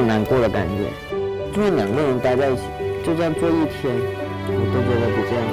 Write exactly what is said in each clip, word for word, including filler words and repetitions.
种难过的感觉。就算两个人待在一起，就这样坐一天，我都觉得不这样。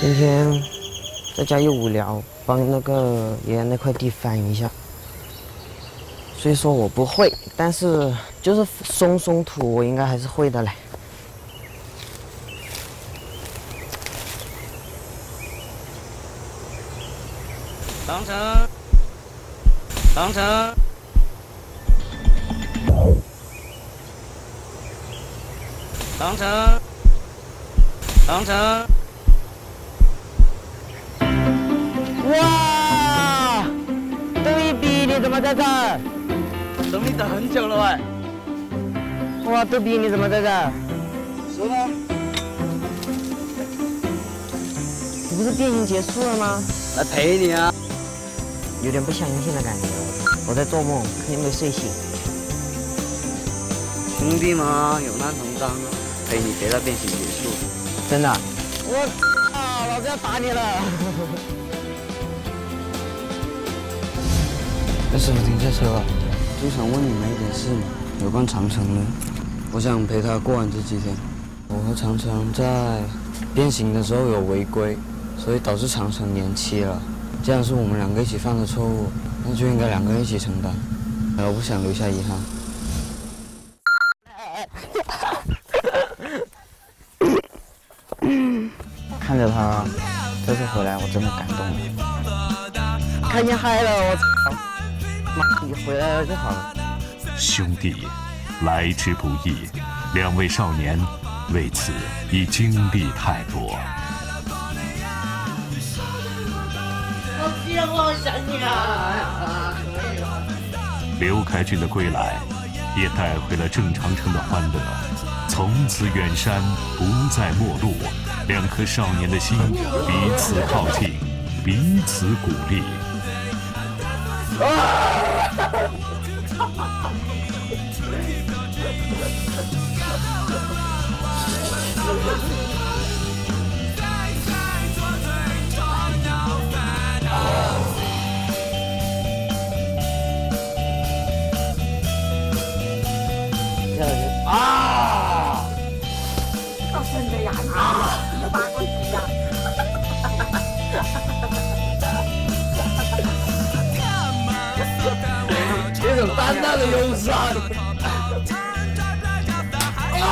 今天在家又无聊，帮那个爷爷那块地翻一下。虽说我不会，但是就是松松土，我应该还是会的嘞。长城，长城，长城，长城。 哇，对比你怎么在这儿？等你等很久了哎。哇，对比你怎么在这儿？说吧。你不是电影结束了吗？来陪你啊。有点不相信的感觉，我在做梦，你没睡醒。兄弟嘛，有难同当，陪你陪到电影结束。真的？我啊，老子要打你了。哎，师傅停下车吧。就想问你们一点事嘛，有关长城的，我想陪他过完这几天。我和长城在变形的时候有违规，所以导致长城延期了。既然是我们两个一起犯的错误，那就应该两个一起承担。我不想留下遗憾。看着他这次回来，我真的感动了。看见嗨了，我操！ 你回来了就好了。兄弟，来之不易，两位少年为此已经历太多。老爹，我好想你啊！刘开俊的归来，也带回了郑长城的欢乐。从此远山不再陌路，两颗少年的心彼此靠近，彼此鼓励。啊 啊！到真的呀！啊！八卦呀！这种淡淡的忧伤。啊！